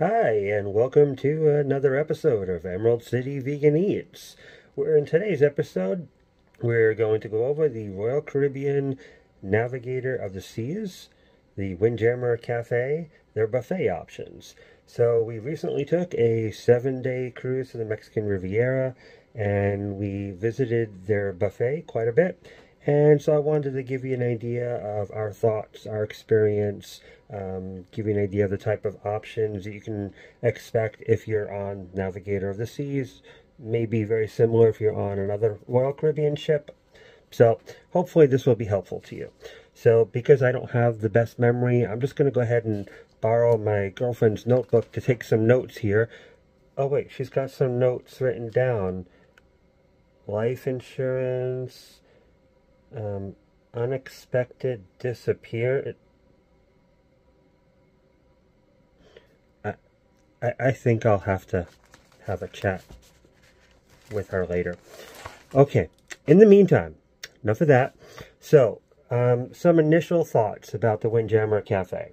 Hi, and welcome to another episode of Emerald City Vegan Eats, where in today's episode, we're going to go over the Royal Caribbean Navigator of the Seas, the Windjammer Cafe, their buffet options. So we recently took a 7-day cruise to the Mexican Riviera, and we visited their buffet quite a bit. And so I wanted to give you an idea of our thoughts, our experience, give you an idea of the type of options that you can expect if you're on Navigator of the Seas. Maybe very similar if you're on another Royal Caribbean ship. So hopefully this will be helpful to you. So because I don't have the best memory, I'm just going to go ahead and borrow my girlfriend's notebook to take some notes here. Oh wait, she's got some notes written down. Life insurance... unexpected disappear. I think I'll have to have a chat with her later. Okay, in the meantime, enough of that. So, some initial thoughts about the Windjammer Cafe.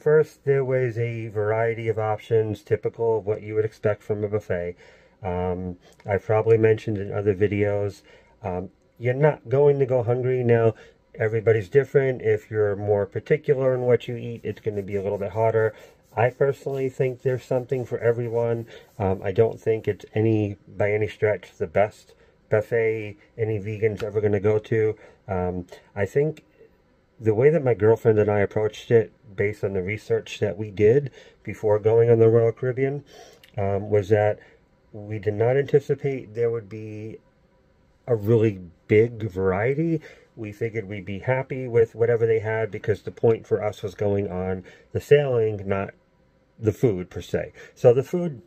First, there was a variety of options typical of what you would expect from a buffet. I probably mentioned in other videos, you're not going to go hungry. Now, everybody's different. If you're more particular in what you eat, it's going to be a little bit harder. I personally think there's something for everyone. I don't think it's by any stretch the best buffet any vegan's ever going to go to. I think the way that my girlfriend and I approached it, based on the research that we did before going on the Royal Caribbean, was that we did not anticipate there would be a really big variety. We figured we'd be happy with whatever they had because the point for us was going on the sailing, not the food per se. So the food,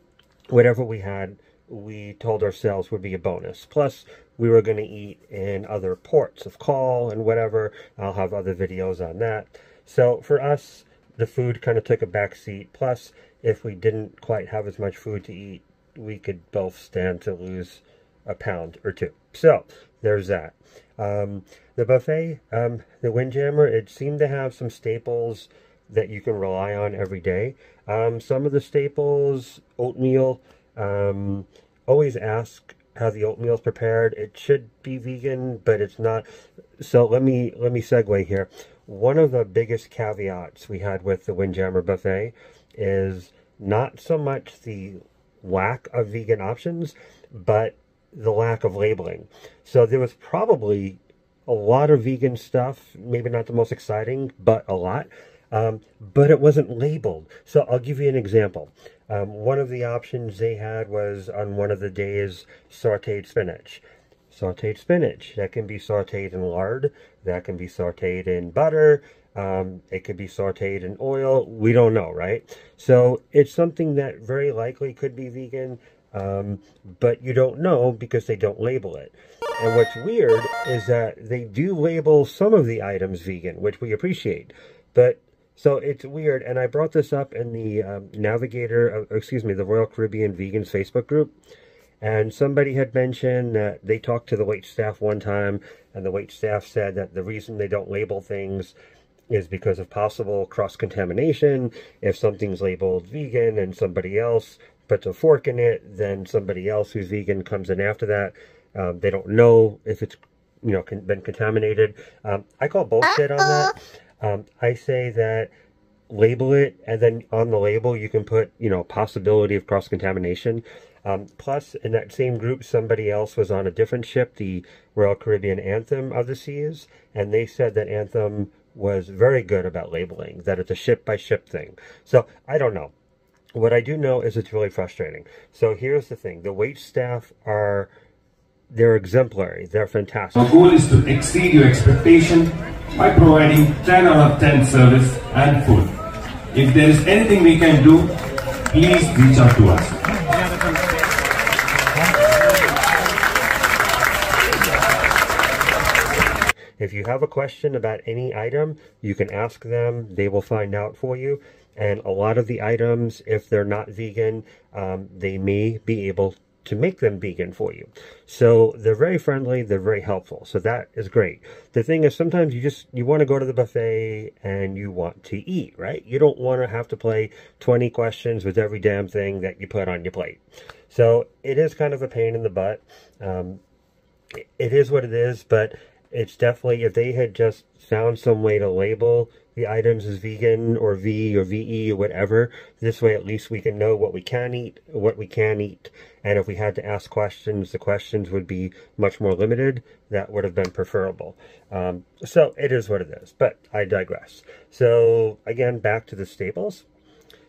whatever we had, we told ourselves would be a bonus. Plus, we were going to eat in other ports of call and whatever. I'll have other videos on that. So for us, the food kind of took a back seat. Plus, if we didn't quite have as much food to eat, we could both stand to lose a pound or two. So there's that. The buffet, the Windjammer, it seemed to have some staples that you can rely on every day. Some of the staples, oatmeal, always ask how the oatmeal is prepared. It should be vegan, but it's not. So let me segue here. One of the biggest caveats we had with the Windjammer buffet is not so much the lack of vegan options, but the lack of labeling. So there was probably a lot of vegan stuff, maybe not the most exciting, but a lot, but it wasn't labeled. So I'll give you an example. One of the options they had was, on one of the days, sauteed spinach. Sauteed spinach, that can be sauteed in lard, that can be sauteed in butter, it could be sauteed in oil, we don't know, right? So it's something that very likely could be vegan, but you don't know because they don't label it. And what's weird is that they do label some of the items vegan, which we appreciate. But so it's weird. And I brought this up in the the Royal Caribbean Vegans Facebook group. And somebody had mentioned that they talked to the wait staff one time, and the wait staff said that the reason they don't label things is because of possible cross-contamination. If something's labeled vegan and somebody else puts a fork in it, then somebody else who's vegan comes in after that. They don't know if it's, you know, been contaminated. I call bullshit on that. I say that label it, and then on the label you can put, you know, possibility of cross-contamination. Plus, in that same group, somebody else was on a different ship, the Royal Caribbean Anthem of the Seas, and they said that Anthem was very good about labeling, that it's a ship-by-ship thing. So, I don't know. What I do know is it's really frustrating. So here's the thing. The wait staff are, they're exemplary. They're fantastic. Our goal is to exceed your expectation by providing 10 out of 10 service and food. If there is anything we can do, please reach out to us. If you have a question about any item, you can ask them. They will find out for you. And a lot of the items, if they're not vegan, they may be able to make them vegan for you. So they're very friendly, they're very helpful. So that is great. The thing is, sometimes you want to go to the buffet and you want to eat, right? You don't want to have to play 20 questions with every damn thing that you put on your plate. So it is kind of a pain in the butt. It is what it is, but it's definitely, if they had just found some way to label the items as vegan or V or VE or whatever, this way at least we can know what we can eat, and if we had to ask questions, the questions would be much more limited. That would have been preferable. So it is what it is, but I digress. So again, back to the staples.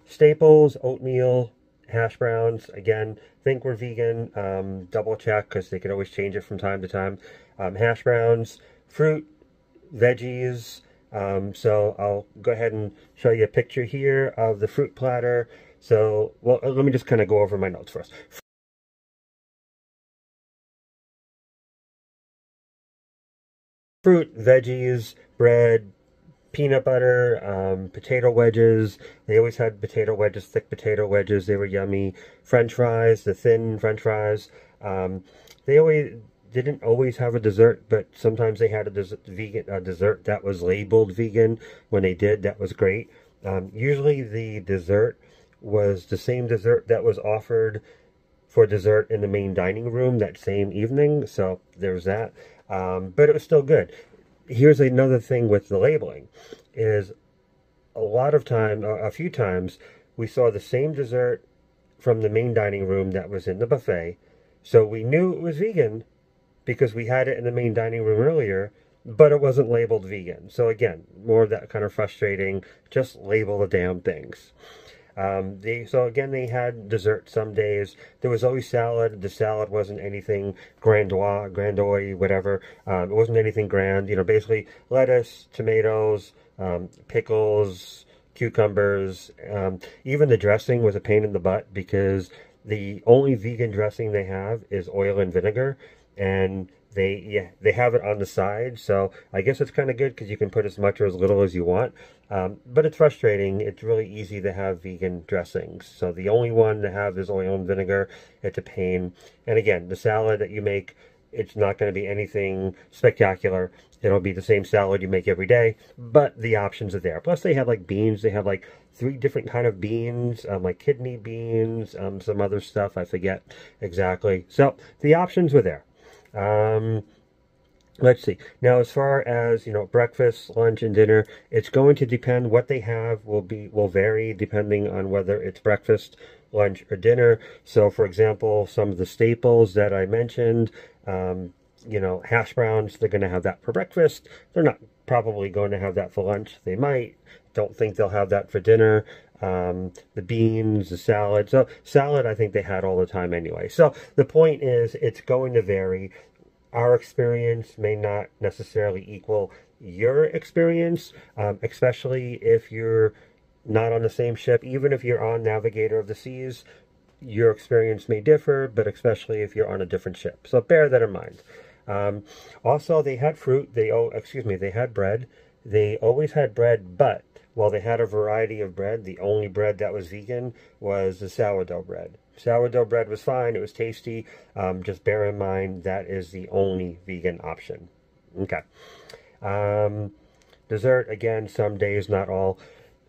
Staples, oatmeal, hash browns, again, think we're vegan, double check, because they can always change it from time to time. Hash browns, fruit, veggies. So I'll go ahead and show you a picture here of the fruit platter. So, well, let me just kind of go over my notes first. Fruit, veggies, bread, peanut butter, potato wedges. They always had potato wedges, thick potato wedges. They were yummy. French fries, the thin French fries. They always didn't always have a dessert, but sometimes they had a dessert that was labeled vegan. When they did, that was great. Usually the dessert was the same dessert that was offered for dessert in the main dining room that same evening, so there's that. But it was still good. Here's another thing with the labeling, is a lot of time, a few times, we saw the same dessert from the main dining room that was in the buffet, so we knew it was vegan, because we had it in the main dining room earlier, but it wasn't labeled vegan. So again, more of that kind of frustrating, just label the damn things. So again, they had dessert some days. There was always salad. The salad wasn't anything grandiose, whatever. It wasn't anything grand, you know, basically lettuce, tomatoes, pickles, cucumbers. Even the dressing was a pain in the butt, because the only vegan dressing they have is oil and vinegar. And they have it on the side, so I guess it's kind of good because you can put as much or as little as you want. But it's frustrating. It's really easy to have vegan dressings, so the only one to have is oil and vinegar. It's a pain. And again, the salad that you make, it's not going to be anything spectacular. It'll be the same salad you make every day, but the options are there. Plus, they had like beans. They had like 3 different kind of beans, like kidney beans, some other stuff. I forget exactly. So the options were there. Let's see. Now, as far as, you know, breakfast, lunch, and dinner, it's going to depend. What they have will vary depending on whether it's breakfast, lunch, or dinner. So, for example, some of the staples that I mentioned, you know, hash browns, they're going to have that for breakfast. They're not probably going to have that for lunch. They might. Don't think they'll have that for dinner. The beans, the salad. So salad, I think they had all the time anyway. So the point is, it's going to vary. Our experience may not necessarily equal your experience, especially if you're not on the same ship. Even if you're on Navigator of the Seas, your experience may differ, but especially if you're on a different ship. So bear that in mind. Also, they had fruit. They had bread. They always had bread, but while they had a variety of bread, the only bread that was vegan was the sourdough bread. Sourdough bread was fine. It was tasty. Just bear in mind that is the only vegan option. Okay. Dessert, again, some days, not all.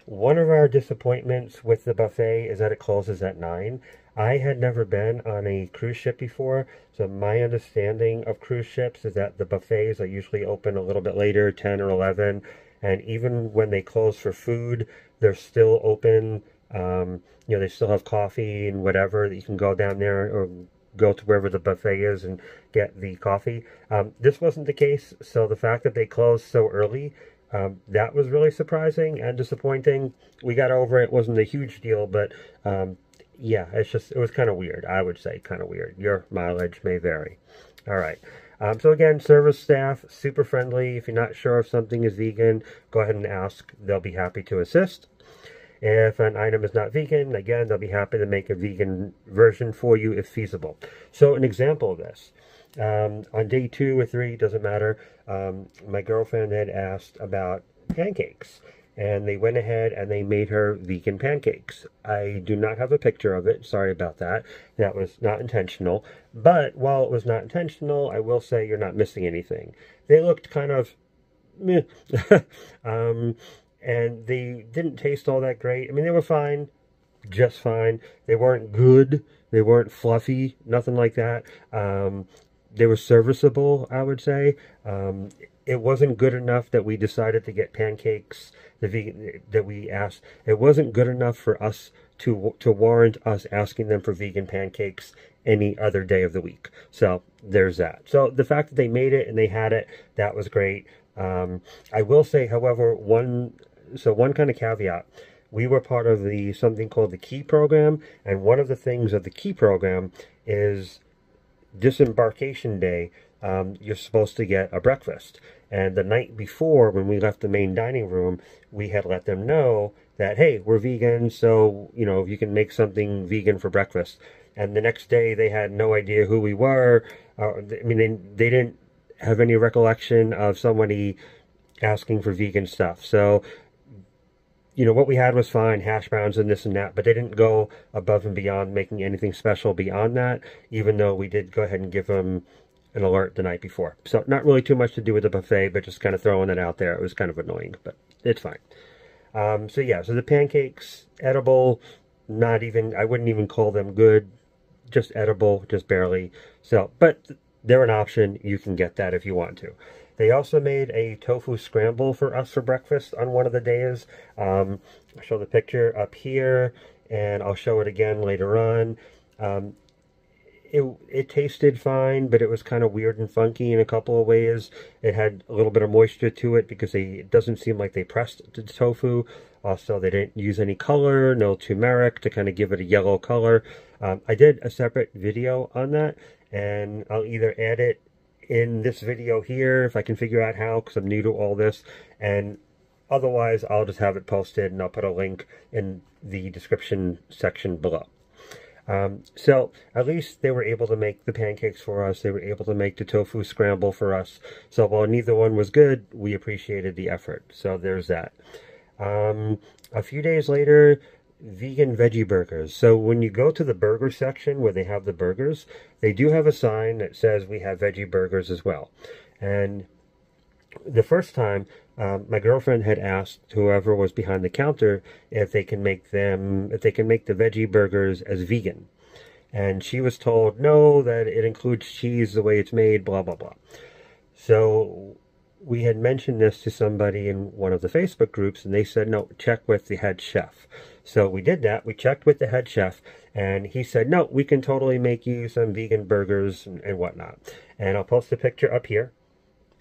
One of our disappointments with the buffet is that it closes at 9. I had never been on a cruise ship before, so my understanding of cruise ships is that the buffets are usually open a little bit later, 10 or 11. And even when they close for food, they're still open. You know, they still have coffee and whatever that you can go down there or go to wherever the buffet is and get the coffee. This wasn't the case, so the fact that they closed so early, that was really surprising and disappointing. We got over it. It wasn't a huge deal, but yeah, it's just, it was kind of weird. I would say kind of weird. Your mileage may vary. All right. So again, service staff, super friendly. If you're not sure if something is vegan, go ahead and ask. They'll be happy to assist. If an item is not vegan, again, they'll be happy to make a vegan version for you if feasible. So an example of this, on day 2 or 3, doesn't matter, my girlfriend had asked about pancakes. and they went ahead and they made her vegan pancakes. I do not have a picture of it. Sorry about that. That was not intentional. But while it was not intentional, I will say you're not missing anything. They looked kind of meh. And they didn't taste all that great. I mean, they were fine, just fine. They weren't good. They weren't fluffy, nothing like that. They were serviceable, I would say. It wasn't good enough that we decided to get pancakes that we asked. It wasn't good enough for us to warrant us asking them for vegan pancakes any other day of the week. So there's that. So the fact that they made it and they had it, that was great. I will say, however, one kind of caveat. We were part of something called the Key Program, and one of the things of the Key Program is disembarkation day. You're supposed to get a breakfast. And the night before, when we left the main dining room, we had let them know that, hey, we're vegan, so, you know, you can make something vegan for breakfast. And the next day, they had no idea who we were. I mean, they didn't have any recollection of somebody asking for vegan stuff. So, you know, what we had was fine, hash browns and this and that, but they didn't go above and beyond making anything special beyond that, even though we did go ahead and give them an alert the night before. So not really too much to do with the buffet, but just kind of throwing it out there. It was kind of annoying, but it's fine. So yeah, so the pancakes, edible, not even, I wouldn't even call them good, just edible, just barely. So, but they're an option. You can get that if you want to. They also made a tofu scramble for us for breakfast on one of the days. I'll show the picture up here, and I'll show it again later on. It tasted fine, but it was kind of weird and funky in a couple of ways. It had a little bit of moisture to it because it doesn't seem like they pressed the tofu. Also, they didn't use any color, no turmeric to kind of give it a yellow color. I did a separate video on that, and I'll either add it in this video here if I can figure out how, because I'm new to all this, and otherwise I'll just have it posted and I'll put a link in the description section below. So at least they were able to make the pancakes for us. They were able to make the tofu scramble for us. So while neither one was good, we appreciated the effort. So there's that. A few days later, vegan veggie burgers. So when you go to the burger section where they have the burgers, they do have a sign that says we have veggie burgers as well. And the first time, my girlfriend had asked whoever was behind the counter if they can make them, if they can make the veggie burgers as vegan. And she was told, no, that it includes cheese the way it's made, blah, blah, blah. So we had mentioned this to somebody in one of the Facebook groups, and they said, no, check with the head chef. So we did that. We checked with the head chef, and he said, no, we can totally make you some vegan burgers and whatnot. And I'll post a picture up here.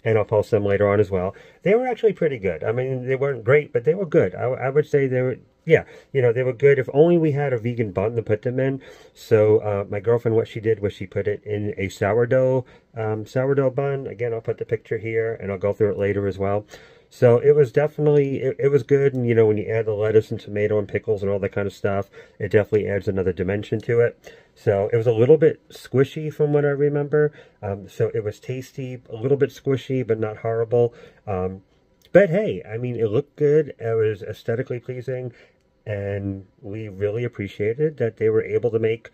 And I'll post them later on as well. They were actually pretty good. I mean, they weren't great, but they were good. I would say they were, yeah, you know, they were good. If only we had a vegan bun to put them in. So my girlfriend, what she did was she put it in a sourdough bun. Again, I'll put the picture here, and I'll go through it later as well. So it was definitely, it was good. And, you know, when you add the lettuce and tomato and pickles and all that kind of stuff, it definitely adds another dimension to it. So it was a little bit squishy from what I remember. So it was tasty, a little bit squishy, but not horrible. But hey, I mean, it looked good. It was aesthetically pleasing. And we really appreciated that they were able to make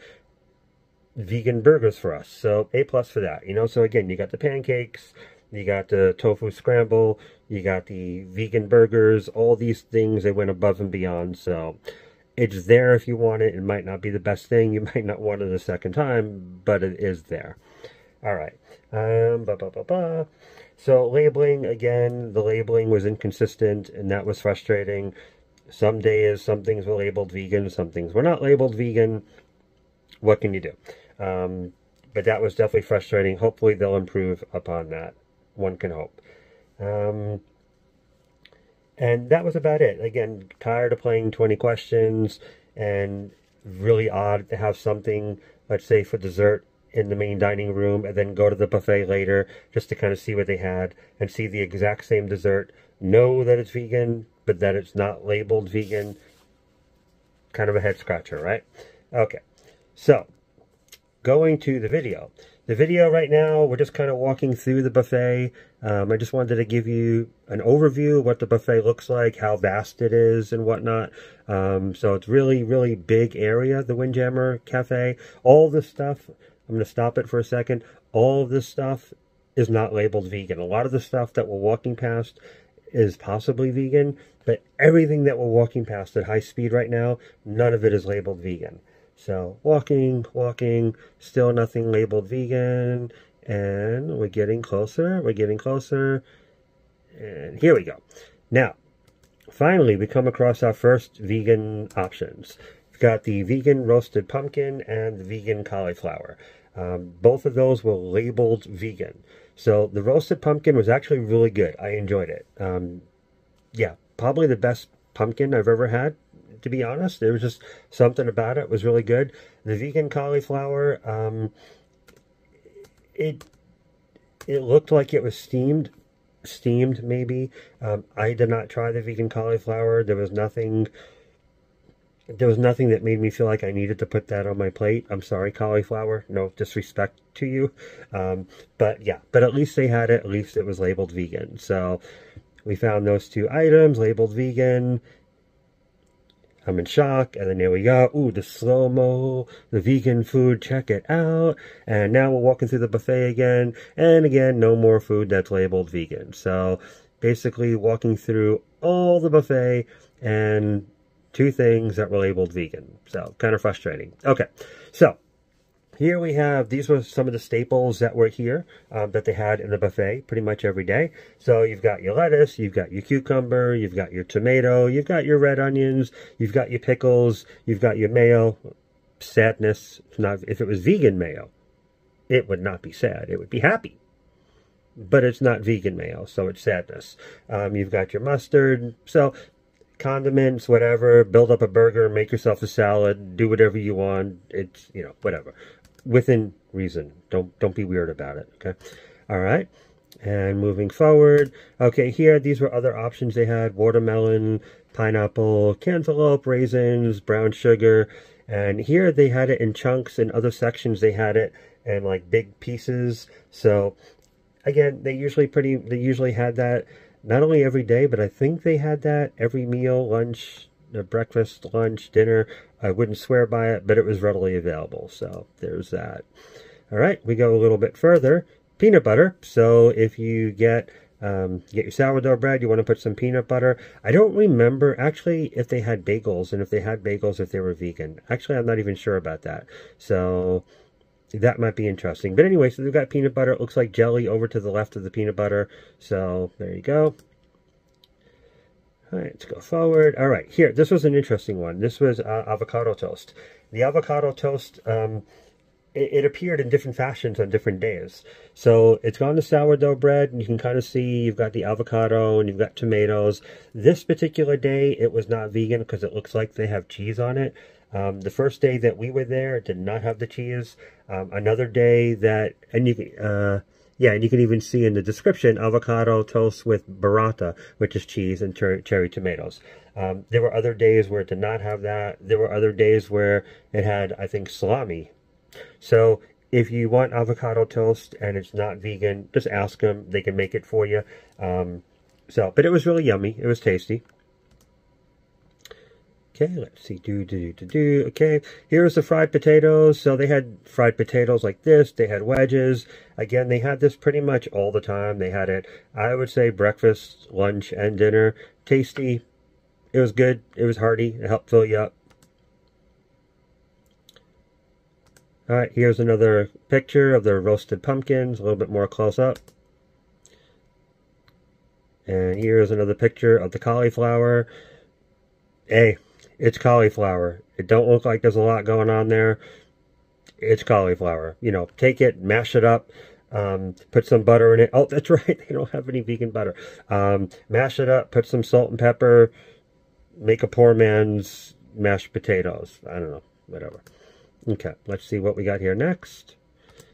vegan burgers for us. So A+ for that, you know. So again, you got the pancakes, you got the tofu scramble, you got the vegan burgers, all these things. They went above and beyond, so it's there if you want it. It might not be the best thing. You might not want it a second time, but it is there. All right. So labeling, again, the labeling was inconsistent, and that was frustrating. Some days, some things were labeled vegan, some things were not labeled vegan. What can you do? But that was definitely frustrating. Hopefully, they'll improve upon that. One can hope. And that was about it. Again, tired of playing 20 questions, and really odd to have something, let's say, for dessert in the main dining room, and then go to the buffet later just to kind of see what they had and see the exact same dessert. Know that it's vegan, but that it's not labeled vegan. Kind of a head scratcher, right? Okay, so going to the video. the video right now, we're just kind of walking through the buffet. I just wanted to give you an overview of what the buffet looks like, how vast it is and whatnot. So it's really, really big area, the Windjammer Cafe. All this stuff, I'm going to stop it for a second. All of this stuff is not labeled vegan. A lot of the stuff that we're walking past is possibly vegan, but everything that we're walking past at high speed right now, none of it is labeled vegan. So walking, still nothing labeled vegan, and we're getting closer, and here we go. Now, finally, we come across our first vegan options. We've got the vegan roasted pumpkin and the vegan cauliflower. Both of those were labeled vegan. So the roasted pumpkin was actually really good. I enjoyed it. Yeah, probably the best pumpkin I've ever had, to be honest. There was just something about it was really good. The vegan cauliflower, it looked like it was steamed maybe. I did not try the vegan cauliflower. There was nothing that made me feel like I needed to put that on my plate. I'm sorry, cauliflower. No disrespect to you. But yeah, but at least they had it. At least it was labeled vegan. So we found those two items labeled vegan. I'm in shock. And then there we go. Ooh, the slow-mo, the vegan food. Check it out. And now we're walking through the buffet again. And again, no more food that's labeled vegan. So basically walking through all the buffet and two things that were labeled vegan. So kind of frustrating. Okay, so here we have, these were some of the staples that were here that they had in the buffet pretty much every day. So you've got your lettuce, you've got your cucumber, you've got your tomato, you've got your red onions, you've got your pickles, you've got your mayo. Sadness, if it was vegan mayo, it would not be sad, it would be happy. But it's not vegan mayo, so it's sadness. You've got your mustard, so condiments, whatever, build up a burger, make yourself a salad, do whatever you want. It's, you know, whatever. Within reason. Don't be weird about it, okay? All right. And moving forward. Okay, here, these were other options they had. Watermelon, pineapple, cantaloupe, raisins, brown sugar. And here they had it in chunks. In other sections they had it in, like, big pieces. So, again, they usually had that not only every day, but I think they had that every meal, lunch, breakfast, lunch, dinner. I wouldn't swear by it, but it was readily available. So there's that. All right, we go a little bit further. Peanut butter. So if you get your sourdough bread, you want to put some peanut butter. I don't remember, actually, if they had bagels, and if they had bagels, if they were vegan. Actually, I'm not even sure about that. So that might be interesting. But anyway, so they've got peanut butter. It looks like jelly over to the left of the peanut butter. So there you go. All right, let's go forward. All right, here. This was an interesting one. This was avocado toast. The avocado toast, it appeared in different fashions on different days. So it's gone to sourdough bread, and you can kind of see you've got the avocado and you've got tomatoes. This particular day, it was not vegan because it looks like they have cheese on it. The first day that we were there, it did not have the cheese. Another day that, and you can, yeah, and you can even see in the description, avocado toast with burrata, which is cheese and cherry tomatoes. There were other days where it did not have that. There were other days where it had, I think, salami. So if you want avocado toast and it's not vegan, just ask them. They can make it for you. But it was really yummy. It was tasty. Okay, let's see, okay, here's the fried potatoes. So they had fried potatoes like this, they had wedges. Again, they had this pretty much all the time. They had it, I would say, breakfast, lunch, and dinner. Tasty, it was good, it was hearty, it helped fill you up. All right, here's another picture of the roasted pumpkins, a little bit more close up. And here's another picture of the cauliflower. Hey, it's cauliflower. It don't look like there's a lot going on there. It's cauliflower. You know, take it, mash it up, put some butter in it. Oh, that's right. They don't have any vegan butter. Mash it up, put some salt and pepper, make a poor man's mashed potatoes. I don't know, whatever. Okay, let's see what we got here next.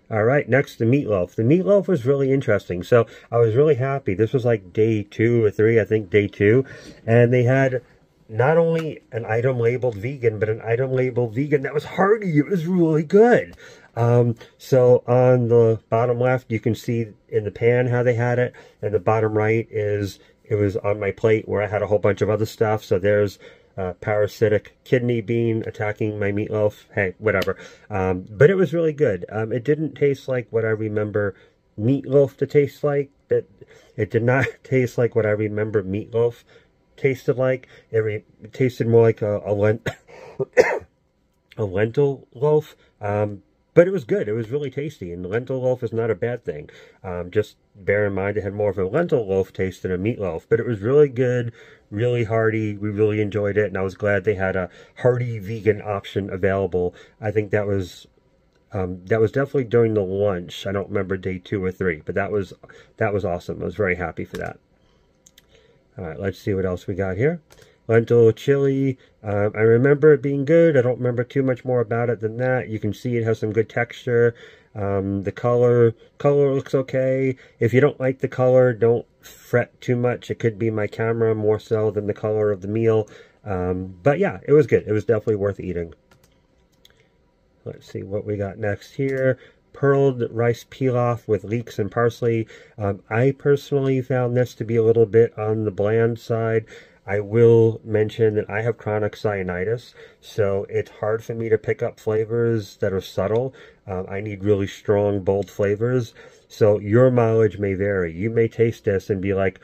All right, next, the meatloaf. The meatloaf was really interesting. So I was really happy. This was like day 2 or 3, I think day 2. And they had not only an item labeled vegan, but an item labeled vegan that was hearty. It was really good. So on the bottom left, you can see in the pan how they had it, and the bottom right is it was on my plate where I had a whole bunch of other stuff. So there's parasitic kidney bean attacking my meatloaf. Hey, whatever. But it was really good. It didn't taste like what I remember meatloaf to taste like. It did not taste like what I remember meatloaf tasted like. It tasted more like a lentil loaf. But it was good. It was really tasty, and lentil loaf is not a bad thing. Just bear in mind, it had more of a lentil loaf taste than a meatloaf. But it was really good, really hearty. We really enjoyed it, and I was glad they had a hearty vegan option available. I think that was definitely during the lunch. I don't remember day 2 or 3, but that was awesome. I was very happy for that. All right, let's see what else we got here. Lentil chili. I remember it being good. I don't remember too much more about it than that. You can see it has some good texture. The color looks okay. If you don't like the color, don't fret too much. It could be my camera more so than the color of the meal. But yeah, it was good. It was definitely worth eating. Let's see what we got next here. Pearled rice pilaf with leeks and parsley. I personally found this to be a little bit on the bland side. I will mention that I have chronic cyanitis, so it's hard for me to pick up flavors that are subtle. I need really strong, bold flavors. So your mileage may vary. You may taste this and be like,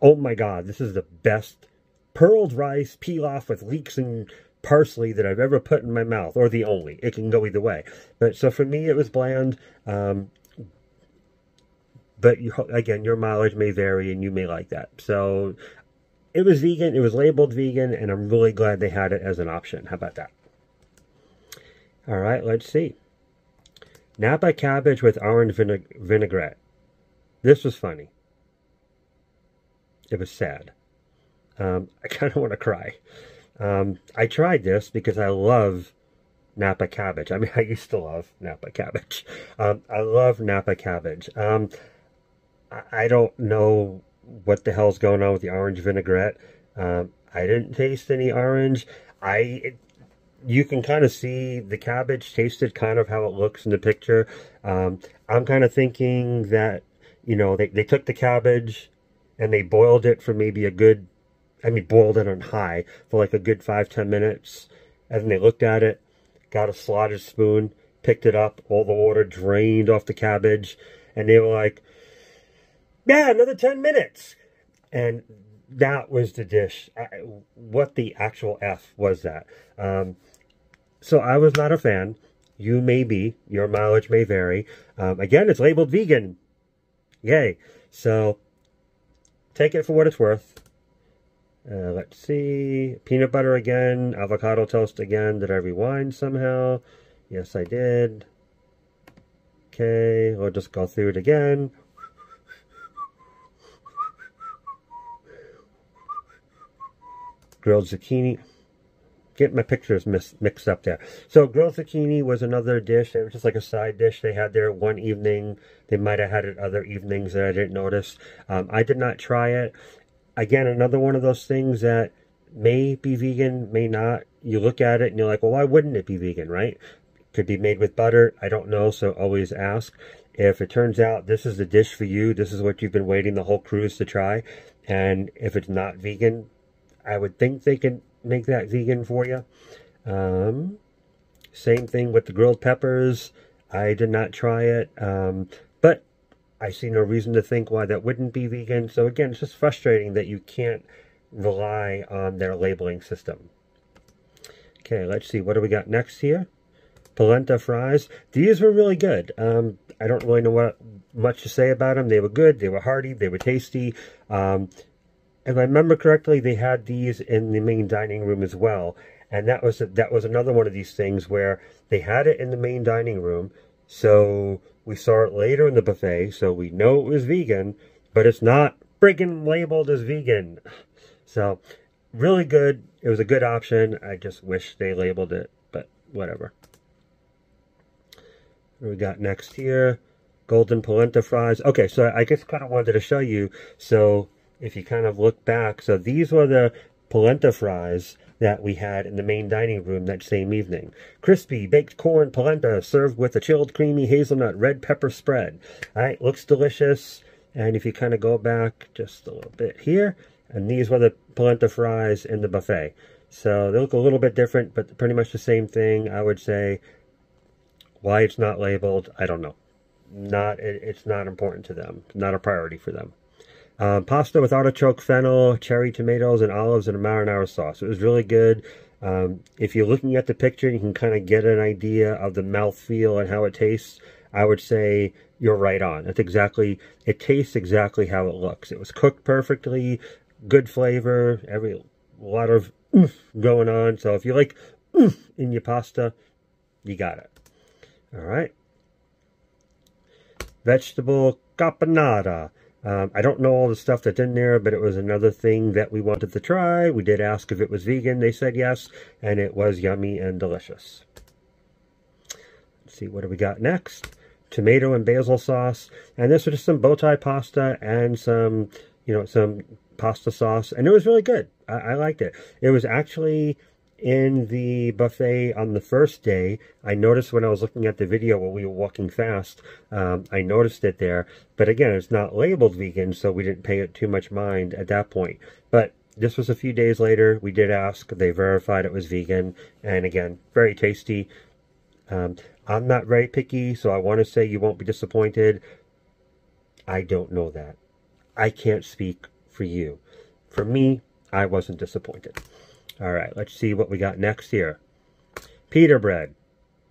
oh my God, this is the best pearled rice pilaf with leeks and parsley that I've ever put in my mouth, or the only. It can go either way. But so for me, it was bland. But you, again, your mileage may vary and you may like that. So it was vegan, it was labeled vegan, and I'm really glad they had it as an option. How about that? All right, let's see. Napa cabbage with orange vinaigrette. This was funny. It was sad. I kind of want to cry. I tried this because I love Napa cabbage. I mean, I used to love Napa cabbage. I love Napa cabbage. I don't know what the hell's going on with the orange vinaigrette. I didn't taste any orange. You can kind of see the cabbage tasted kind of how it looks in the picture. I'm kind of thinking that, you know, they took the cabbage and they boiled it for maybe a good, I mean, boiled it on high for like a good 5-10 minutes. And then they looked at it, got a slotted spoon, picked it up, all the water drained off the cabbage, and they were like, yeah, another 10 minutes. And that was the dish. What the actual F was that? So I was not a fan. You may be. Your mileage may vary. Again, it's labeled vegan. Yay. So take it for what it's worth. Let's see. Peanut butter again. Avocado toast again. Did I rewind somehow? Yes, I did. Okay, we'll just go through it again. Grilled zucchini. Get my pictures mixed up there. So grilled zucchini was another dish. It was just like a side dish they had there one evening. They might have had it other evenings that I didn't notice. I did not try it. Again, another one of those things that may be vegan, may not. You look at it and you're like, well, why wouldn't it be vegan, right? Could be made with butter. I don't know, so always ask. If it turns out this is the dish for you, this is what you've been waiting the whole cruise to try, and if it's not vegan, I would think they can make that vegan for you. Same thing with the grilled peppers. I did not try it, but I see no reason to think why that wouldn't be vegan. So again, it's just frustrating that you can't rely on their labeling system. Okay, let's see. What do we got next here? Polenta fries. These were really good. I don't really know what much to say about them. They were good. They were hearty. They were tasty. If I remember correctly, they had these in the main dining room as well. And that was another one of these things where they had it in the main dining room. So we saw it later in the buffet. So we know it was vegan, but it's not friggin' labeled as vegan. So really good. It was a good option. I just wish they labeled it, but whatever. What do we got next here? Golden polenta fries. Okay, so I just kind of wanted to show you. So if you kind of look back, so these were the polenta fries that we had in the main dining room that same evening. Crispy baked corn polenta served with a chilled creamy hazelnut red pepper spread. All right, looks delicious. And if you kind of go back just a little bit here, and these were the polenta fries in the buffet. So they look a little bit different, but pretty much the same thing, I would say. Why it's not labeled, I don't know. It's not important to them. Not a priority for them. Pasta with artichoke, fennel, cherry tomatoes, and olives in a marinara sauce. It was really good. If you're looking at the picture, you can kind of get an idea of the mouthfeel and how it tastes. I would say you're right on. That's exactly, it tastes exactly how it looks. It was cooked perfectly, good flavor, a lot of oomph going on. So if you like oomph in your pasta, you got it. All right. Vegetable caponata. I don't know all the stuff that's in there, but it was another thing that we wanted to try. We did ask if it was vegan. They said yes, and it was yummy and delicious. Let's see, what do we got next? Tomato and basil sauce. And this was just some bow tie pasta and some, you know, some pasta sauce. And it was really good. I liked it. It was actually in the buffet on the first day. I noticed when I was looking at the video while we were walking fast, I noticed it there. But again, it's not labeled vegan, so we didn't pay it too much mind at that point. But this was a few days later. We did ask. They verified it was vegan. And again, very tasty. I'm not very picky, so I want to say you won't be disappointed. I don't know that. I can't speak for you. For me, I wasn't disappointed. All right, let's see what we got next here. Pita bread.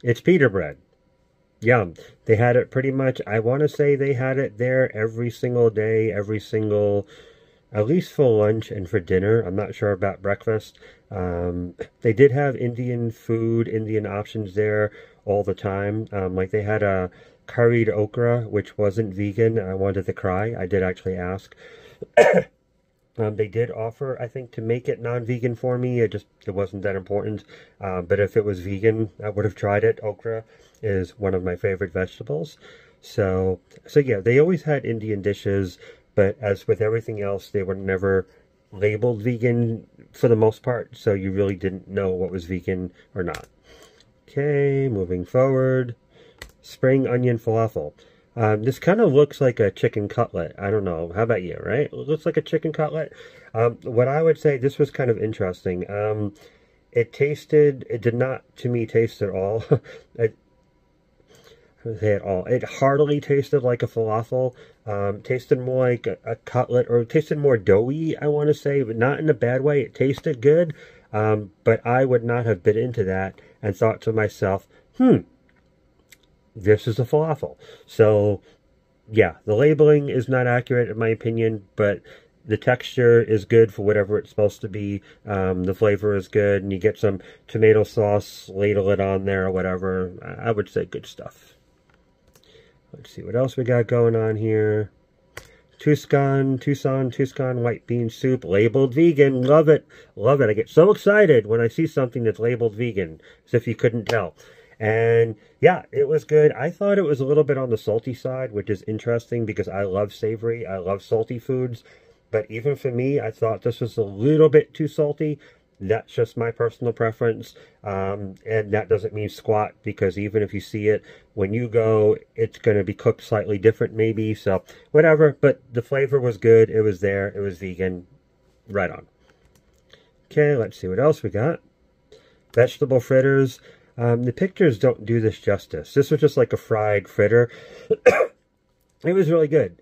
It's pita bread. Yum. They had it pretty much, I want to say they had it there every single day, at least for lunch and for dinner. I'm not sure about breakfast. They did have Indian food, Indian options there all the time. Like they had a curried okra, which wasn't vegan. I wanted to cry. I did actually ask. They did offer, I think, to make it non-vegan for me. It wasn't that important. But if it was vegan, I would have tried it. Okra is one of my favorite vegetables. So yeah, they always had Indian dishes. But as with everything else, they were never labeled vegan for the most part. So you really didn't know what was vegan or not. Okay, moving forward. Spring onion falafel. This kind of looks like a chicken cutlet. I don't know. How about you, right? It looks like a chicken cutlet. What I would say, this was kind of interesting. It did not, to me, taste at all. It hardly tasted like a falafel. Tasted more like a cutlet, or it tasted more doughy, I want to say, but not in a bad way. It tasted good, but I would not have bit into that and thought to myself, this is a falafel. So, yeah, the labeling is not accurate in my opinion, but the texture is good for whatever it's supposed to be. The flavor is good, and you get some tomato sauce, ladle it on there or whatever. I would say good stuff. Let's see what else we got going on here. Tucson white bean soup, labeled vegan. Love it. Love it. I get so excited when I see something that's labeled vegan, as if you couldn't tell. And yeah, it was good. I thought it was a little bit on the salty side, which is interesting because I love savory. I love salty foods. But even for me, I thought this was a little bit too salty. That's just my personal preference. And that doesn't mean squat, because even if you see it, when you go, it's going to be cooked slightly different maybe. So whatever. But the flavor was good. It was there. It was vegan. Right on. Okay, let's see what else we got. Vegetable fritters. The pictures don't do this justice. This was just like a fried fritter. It was really good.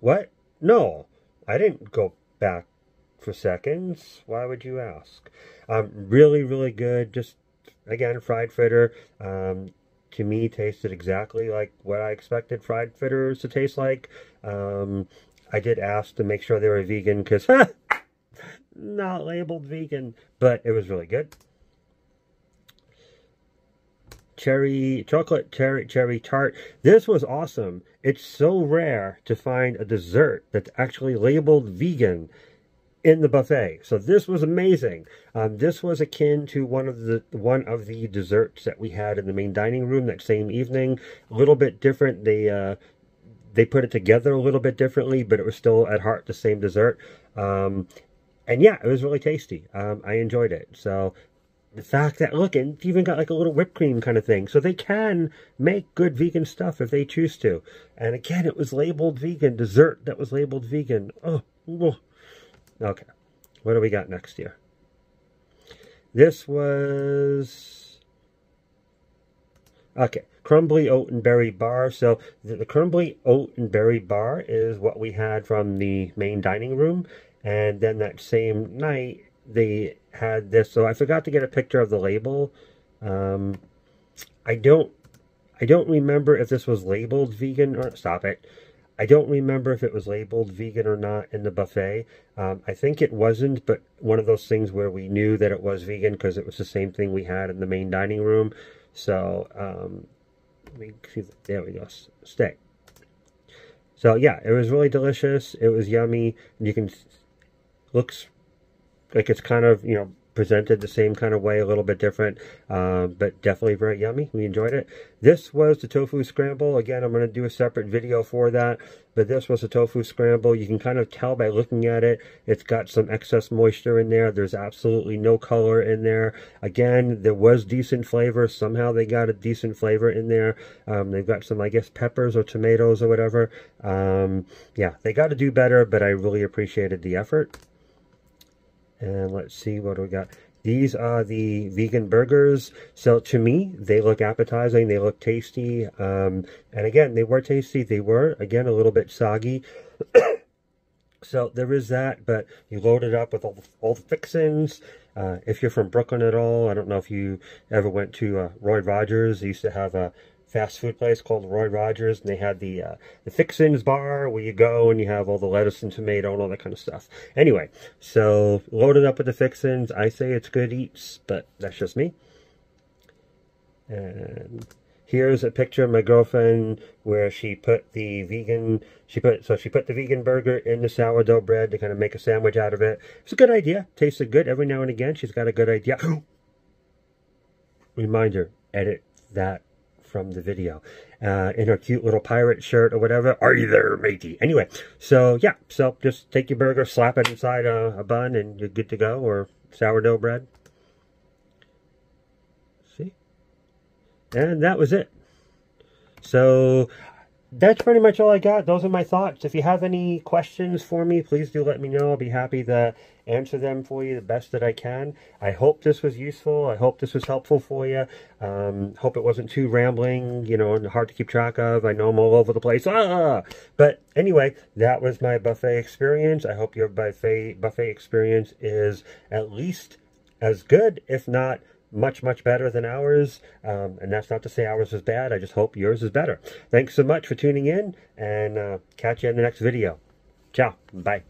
What? No. I didn't go back for seconds. Why would you ask? Really, really good. Just, again, fried fritter. To me, tasted exactly like what I expected fried fritters to taste like. I did ask to make sure they were vegan because, not labeled vegan. But it was really good. Cherry tart. This was awesome. It's so rare to find a dessert that's actually labeled vegan in the buffet. So this was amazing. This was akin to one of the desserts that we had in the main dining room that same evening. A little bit different. They put it together a little bit differently, but it was still at heart the same dessert. And yeah, it was really tasty. I enjoyed it. So the fact that, look, it's even got like a little whipped cream kind of thing. So they can make good vegan stuff if they choose to. And again, it was labeled vegan. Dessert that was labeled vegan. Oh, okay. What do we got next here? This was... okay. Crumbly Oat and Berry Bar. So the Crumbly Oat and Berry Bar is what we had from the main dining room. And then that same night, they had this. So I forgot to get a picture of the label. I don't remember if this was labeled vegan or... stop it. I don't remember if it was labeled vegan or not in the buffet. I think it wasn't, but one of those things where we knew that it was vegan because it was the same thing we had in the main dining room. So, let me see, there we go, stay. So yeah, it was really delicious. It was yummy. You can, looks like it's kind of, you know, presented the same kind of way, a little bit different, but definitely very yummy. We enjoyed it. This was the tofu scramble. Again, I'm going to do a separate video for that, but this was a tofu scramble. You can kind of tell by looking at it. It's got some excess moisture in there. There's absolutely no color in there. Again, there was decent flavor. Somehow they got a decent flavor in there. They've got some, I guess, peppers or tomatoes or whatever. Yeah, they got to do better, but I really appreciated the effort. And let's see what we got. These are the vegan burgers. So to me, they look appetizing. They look tasty. And again, they were tasty. They were, again, a little bit soggy. So there is that, but you load it up with all the fixings. If you're from Brooklyn at all, I don't know if you ever went to Roy Rogers. They used to have a fast food place called Roy Rogers, and they had the fixins bar where you go and you have all the lettuce and tomato and all that kind of stuff. Anyway, so loaded up with the fixins. I say it's good eats, but that's just me. And here's a picture of my girlfriend where she put the vegan, she put the vegan burger in the sourdough bread to kind of make a sandwich out of it. It's a good idea. Tasted good. Every now and again, she's got a good idea. Reminder, edit that from the video, in her cute little pirate shirt or whatever. Are you there, matey? Anyway, so yeah, so just take your burger, slap it inside a bun, and you're good to go, or sourdough bread. See? And that was it. So that's pretty much all I got. Those are my thoughts. If you have any questions for me, please do let me know. I'll be happy to answer them for you the best that I can. I hope this was useful. I hope this was helpful for you. Hope it wasn't too rambling, you know, and hard to keep track of. I know I'm all over the place. But anyway, that was my buffet experience. I hope your buffet experience is at least as good, if not much better than ours, and that's not to say ours is bad. I just hope yours is better. Thanks so much for tuning in, and catch you in the next video. Ciao. Bye.